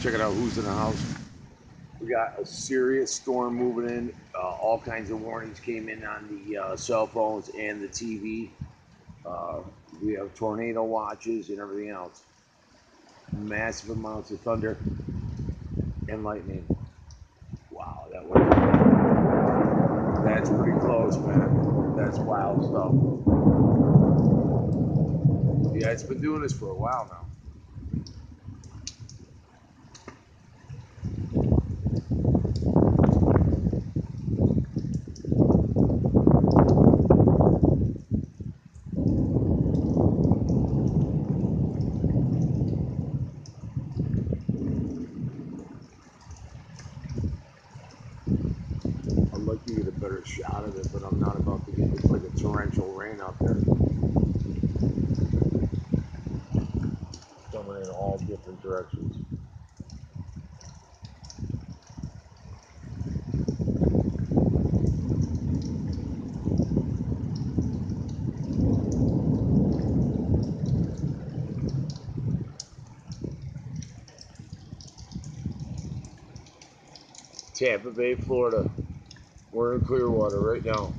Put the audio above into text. Check it out, who's in the house. We got a serious storm moving in. All kinds of warnings came in on the cell phones and the TV. We have tornado watches and everything else. Massive amounts of thunder and lightning. Wow, that was, that's pretty close, man. That's wild stuff. Yeah, it's been doing this for a while now. I'd like to get a better shot of it, but I'm not about to get like a torrential rain out there. Coming in all different directions. Tampa Bay, Florida. We're in Clearwater right now.